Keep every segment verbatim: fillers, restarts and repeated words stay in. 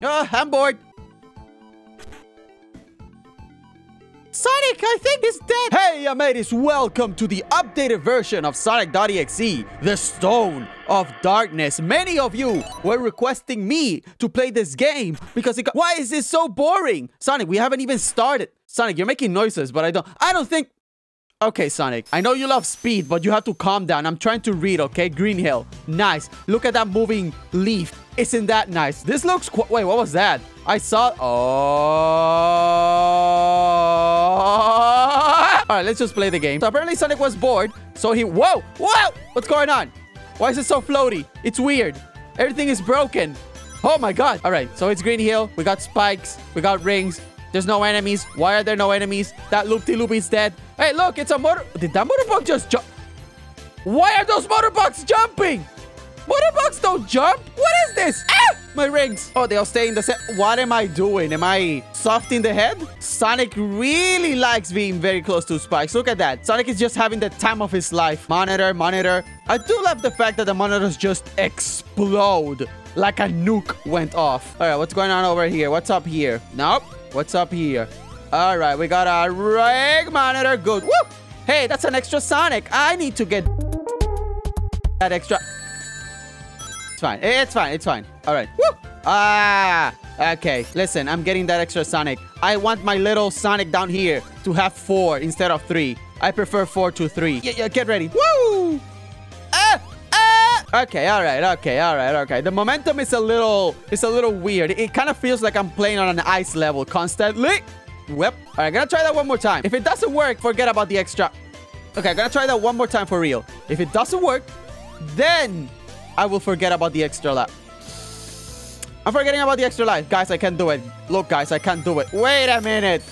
Oh, I'm bored. Sonic, I think, is dead. Hey, mateys, welcome to the updated version of Sonic.exe, the Stone of Darkness. Many of you were requesting me to play this game because it got... Why is this so boring? Sonic, we haven't even started. Sonic, you're making noises, but I don't... I don't think... Okay, Sonic, I know you love speed, but you have to calm down. I'm trying to read, okay? Green Hill. Nice. Look at that moving leaf. Isn't that nice? This looks... Qu Wait, what was that? I saw... Oh... Alright, let's just play the game. So apparently Sonic was bored, so he... Whoa! Whoa! What's going on? Why is it so floaty? It's weird. Everything is broken. Oh my god. Alright, so it's Green Hill. We got spikes. We got rings. There's no enemies. Why are there no enemies? That loop-de-loop is dead. Hey, look, it's a motor... Did that motorbug just jump? Why are those motorbugs jumping? Motorbugs don't jump? What is this? Ah! My rings. Oh, they all stay in the set. What am I doing? Am I soft in the head? Sonic really likes being very close to spikes. Look at that. Sonic is just having the time of his life. Monitor, monitor. I do love the fact that the monitors just explode like a nuke went off. All right, what's going on over here? What's up here? Nope. What's up here? All right, we got a rig monitor. Good. Woo! Hey, that's an extra Sonic. I need to get that extra... It's fine. It's fine. It's fine. All right. Woo! Ah! Okay. Listen, I'm getting that extra Sonic. I want my little Sonic down here to have four instead of three. I prefer four to three. Yeah, yeah, get ready. Woo! Ah! Ah! Okay. All right. Okay. All right. Okay. The momentum is a little... It's a little weird. It kind of feels like I'm playing on an ice level constantly. Whip. All right. I'm gonna try that one more time. If it doesn't work, forget about the extra... Okay. I'm gonna try that one more time for real. If it doesn't work, then... I will forget about the extra life. I'm forgetting about the extra life. Guys, I can't do it. Look, guys, I can't do it. Wait a minute.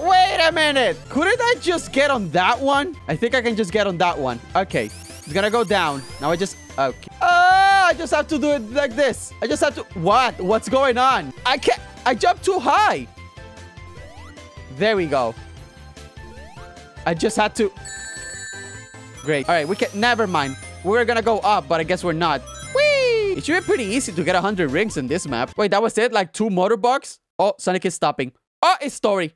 Wait a minute. Couldn't I just get on that one? I think I can just get on that one. Okay. It's gonna go down. Now I just... Okay. Ah, I just have to do it like this. I just have to... What? What's going on? I can't... I jumped too high. There we go. I just had to... Great. All right, we can... Never mind. We're gonna go up, but I guess we're not. Whee! It should be pretty easy to get one hundred rings in this map. Wait, that was it? Like two motorbugs? Oh, Sonic is stopping. Oh, it's story.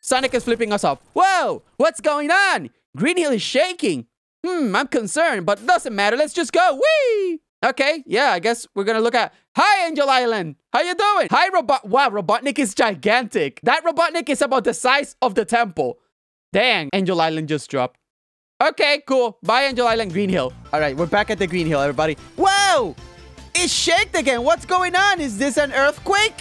Sonic is flipping us off. Whoa! What's going on? Green Hill is shaking. Hmm, I'm concerned, but doesn't matter. Let's just go. Whee! Okay, yeah, I guess we're gonna look at... Hi, Angel Island! How you doing? Hi, Robot... Wow, Robotnik is gigantic. That Robotnik is about the size of the temple. Dang, Angel Island just dropped. Okay, cool. Bye, Angel Island, Green Hill. All right, we're back at the Green Hill, everybody. Whoa! It's shaken again. What's going on? Is this an earthquake?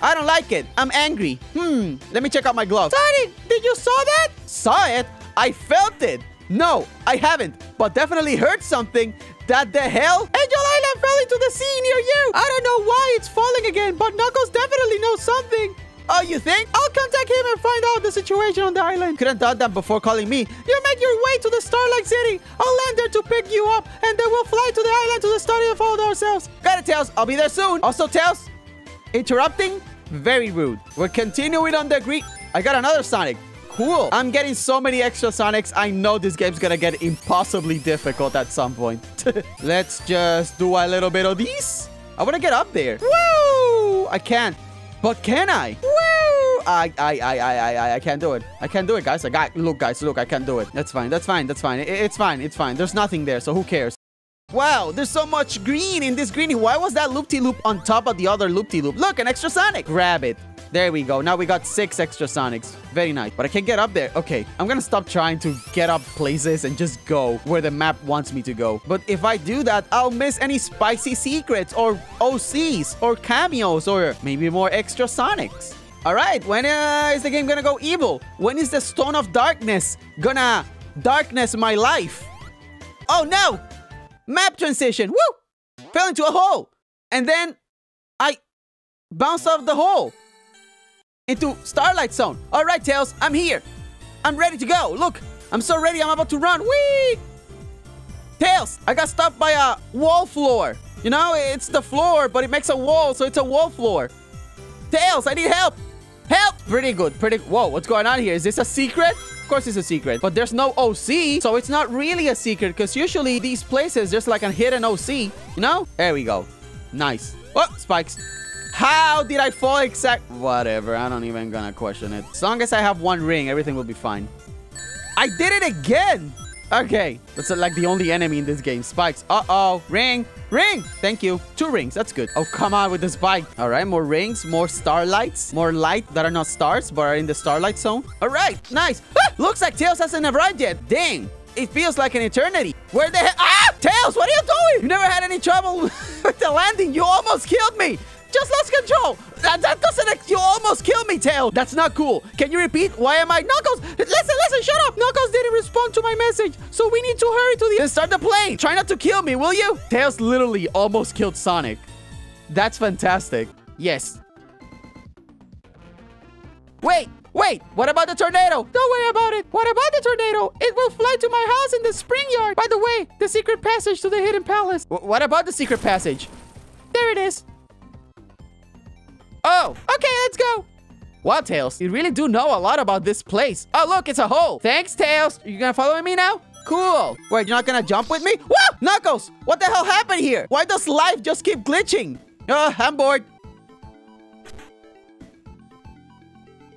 I don't like it. I'm angry. Hmm. Let me check out my gloves. Sonic, did you saw that? Saw it? I felt it. No, I haven't. But definitely heard something. That the hell? Angel Island fell into the sea near you. I don't know why it's falling again, but Knuckles definitely knows something. Oh, you think? I'll contact him and find out the situation on the island. Couldn't doubt that before calling me. You make your way to the Starlight City. I'll land there to pick you up, and then we'll fly to the island to the study of all ourselves. Got it, Tails. I'll be there soon. Also, Tails, interrupting? Very rude. We're continuing on the Greek. I got another Sonic. Cool. I'm getting so many extra Sonics. I know this game's gonna get impossibly difficult at some point. Let's just do a little bit of these. I want to get up there. Woo! I can't. But can I? Woo! I, I, I, I, I, I can't do it. I can't do it, guys. I got... Look, guys, look, I can't do it. That's fine. That's fine. That's fine. It, it's fine. It's fine. There's nothing there, so who cares? Wow, there's so much green in this green. Why was that loop-de-loop on top of the other loop-de-loop? Look, an extra Sonic. Grab it. There we go. Now we got six extra Sonics. Very nice. But I can't get up there. Okay, I'm gonna stop trying to get up places and just go where the map wants me to go. But if I do that, I'll miss any spicy secrets or O Cs or cameos or maybe more extra Sonics. All right, when uh, is the game gonna go evil? When is the Stone of Darkness gonna darkness my life? Oh no! Map transition. Woo! Fell into a hole. And then I bounced off the hole. Into Starlight Zone. All right, Tails, I'm here. I'm ready to go. Look, I'm so ready. I'm about to run. Whee! Tails, I got stopped by a wall floor. You know, it's the floor, but it makes a wall, so it's a wall floor. Tails, I need help. Help! Pretty good. Pretty. Whoa, what's going on here? Is this a secret? Of course it's a secret, but there's no O C, so it's not really a secret, because usually these places, there's like a hidden O C, you know? There we go. Nice. Oh, spikes. How did I fall exact? Whatever, I don't even gonna question it. As long as I have one ring, everything will be fine. I did it again! Okay, that's like the only enemy in this game. Spikes. Uh-oh. Ring. Ring. Thank you. Two rings. That's good. Oh, come on with the spike. All right, more rings, more starlights, more light that are not stars, but are in the starlight zone. All right, nice. Ah, looks like Tails hasn't arrived yet. Dang. It feels like an eternity. Where the hell? Ah, Tails, what are you doing? You never had any trouble with the landing. You almost killed me. Just lost control. That, that doesn't... You almost killed me, Tails. That's not cool. Can you repeat? Why am I... Knuckles! Listen, listen, shut up. Knuckles didn't respond to my message, so we need to hurry to the... Then start the plane. Try not to kill me, will you? Tails literally almost killed Sonic. That's fantastic. Yes. Wait, wait. What about the tornado? Don't worry about it. What about the tornado? It will fly to my house in the spring yard. By the way, the secret passage to the hidden palace. W- what about the secret passage? There it is. Oh, okay, let's go. Wow, Tails, you really do know a lot about this place. Oh, look, it's a hole. Thanks, Tails. You're gonna follow me now? Cool. Wait, you're not gonna jump with me? Whoa, Knuckles, what the hell happened here? Why does life just keep glitching? Uh, I'm bored.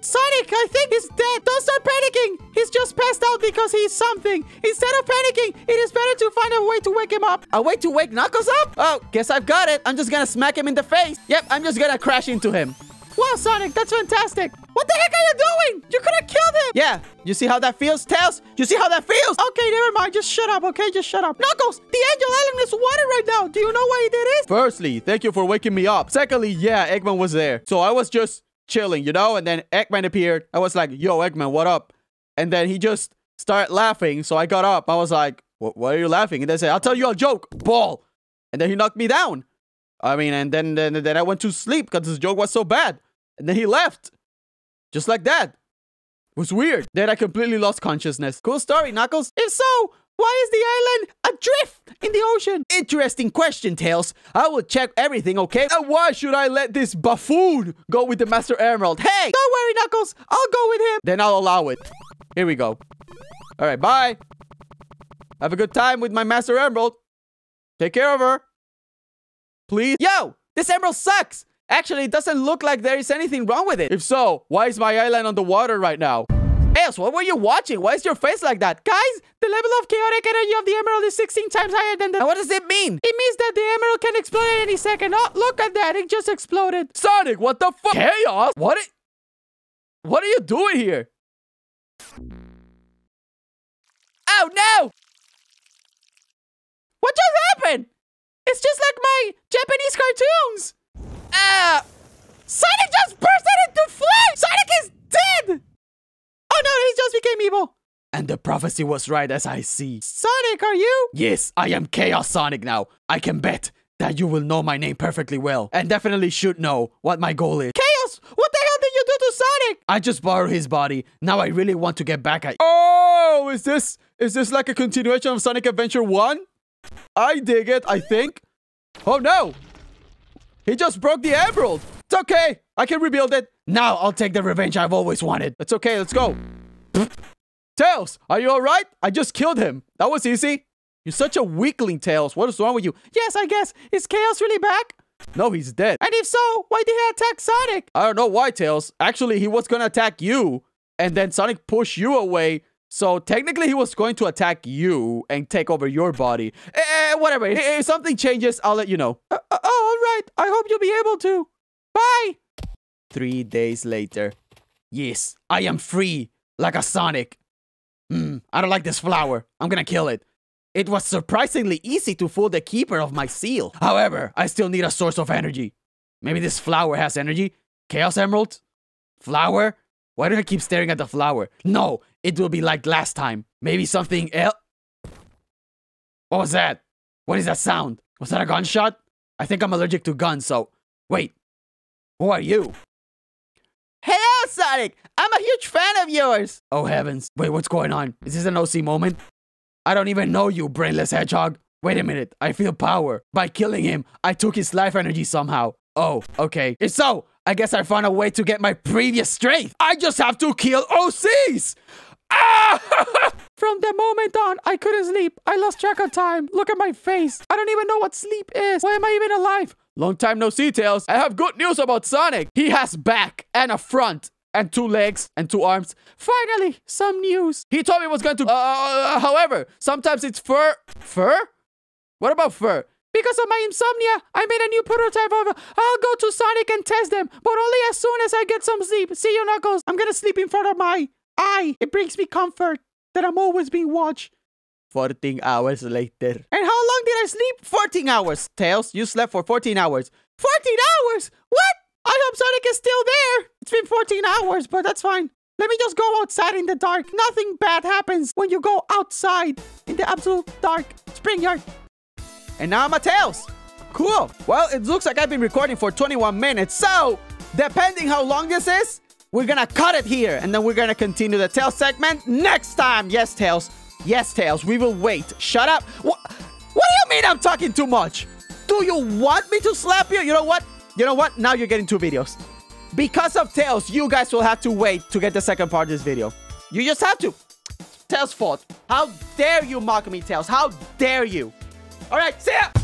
Sonic, I think he's dead. Don't start panicking. He's just passed out because he's something. Instead of panicking, it is better to find a way to wake him up. A way to wake Knuckles up? Oh, guess I've got it. I'm just gonna smack him in the face. Yep, I'm just gonna crash into him. Wow, Sonic, that's fantastic. What the heck are you doing? You could have killed him. Yeah, you see how that feels, Tails? You see how that feels? Okay, never mind. Just shut up, okay? Just shut up. Knuckles, the Angel Island is wanted right now. Do you know why he did it? Firstly, thank you for waking me up. Secondly, yeah, Eggman was there. So I was just... chilling, you know, and then Eggman appeared. I was like, yo, Eggman, what up? And then he just started laughing, so I got up. I was like, why are you laughing? And they said, I'll tell you a joke, ball. And then he knocked me down. I mean, and then then, then I went to sleep because his joke was so bad. And then he left. Just like that. It was weird. Then I completely lost consciousness. Cool story, Knuckles. If so, why is the island adrift in the ocean? Interesting question, Tails. I will check everything, okay? And why should I let this buffoon go with the Master Emerald? Hey! Don't worry, Knuckles. I'll go with him. Then I'll allow it. Here we go. All right, bye. Have a good time with my Master Emerald. Take care of her. Please. Yo, this emerald sucks. Actually, it doesn't look like there is anything wrong with it. If so, why is my island on the water right now? Tails, what were you watching? Why is your face like that? Guys, the level of chaotic energy of the emerald is sixteen times higher than the... And what does it mean? It means that the emerald can explode at any second. Oh, look at that. It just exploded. Sonic, what the fuck? Chaos? What it... What are you doing here? Oh, no! What just happened? It's just like my Japanese cartoons. Uh... Sonic just burst out into flames! Sonic is dead! Oh no, he just became evil. And the prophecy was right as I see. Sonic, are you? Yes, I am Chaos Sonic now. I can bet that you will know my name perfectly well. And definitely should know what my goal is. Chaos, what the hell did you do to Sonic? I just borrowed his body. Now I really want to get back at... Oh, is this... Is this like a continuation of Sonic Adventure one? I dig it, I think. Oh no! He just broke the emerald. It's okay. I can rebuild it. Now I'll take the revenge I've always wanted. It's okay, let's go. Tails, are you all right? I just killed him. That was easy. You're such a weakling, Tails. What is wrong with you? Yes, I guess. Is Chaos really back? No, he's dead. And if so, why did he attack Sonic? I don't know why, Tails. Actually, he was going to attack you, and then Sonic pushed you away. So technically, he was going to attack you and take over your body. Eh, whatever. If, if something changes, I'll let you know. Uh, oh, all right. I hope you'll be able to. Bye. Three days later. Yes, I am free, like a Sonic. Hmm, I don't like this flower. I'm gonna kill it. It was surprisingly easy to fool the keeper of my seal. However, I still need a source of energy. Maybe this flower has energy? Chaos Emerald? Flower? Why do I keep staring at the flower? No, it will be like last time. Maybe something else? What was that? What is that sound? Was that a gunshot? I think I'm allergic to guns, so... Wait, who are you? Hello, Sonic! I'm a huge fan of yours! Oh, heavens. Wait, what's going on? Is this an O C moment? I don't even know you, brainless hedgehog. Wait a minute. I feel power. By killing him, I took his life energy somehow. Oh, okay. If so, I guess I found a way to get my previous strength. I just have to kill O Cs! Ah! From the moment on, I couldn't sleep. I lost track of time. Look at my face. I don't even know what sleep is. Why am I even alive? Long time no see, Tails. I have good news about Sonic. He has back and a front and two legs and two arms. Finally, some news. He told me it was going to... Uh, however, sometimes it's fur... Fur? What about fur? Because of my insomnia, I made a new prototype of... I'll go to Sonic and test them, but only as soon as I get some sleep. See you, Knuckles. I'm gonna sleep in front of my eye. It brings me comfort that I'm always being watched. fourteen hours later. And how long did I sleep? fourteen hours. Tails, you slept for fourteen hours. fourteen hours? What? I hope Sonic is still there. It's been fourteen hours, but that's fine. Let me just go outside in the dark. Nothing bad happens when you go outside in the absolute dark. Spring yard. And now I'm a Tails. Cool. Well, it looks like I've been recording for twenty-one minutes. So, depending how long this is, we're going to cut it here. And then we're going to continue the Tails segment next time. Yes, Tails. Yes, Tails, we will wait. Shut up. What, what do you mean I'm talking too much? Do you want me to slap you? You know what? You know what? Now you're getting two videos. Because of Tails, you guys will have to wait to get the second part of this video. You just have to. Tails' fault. How dare you mock me, Tails? How dare you? All right, see ya!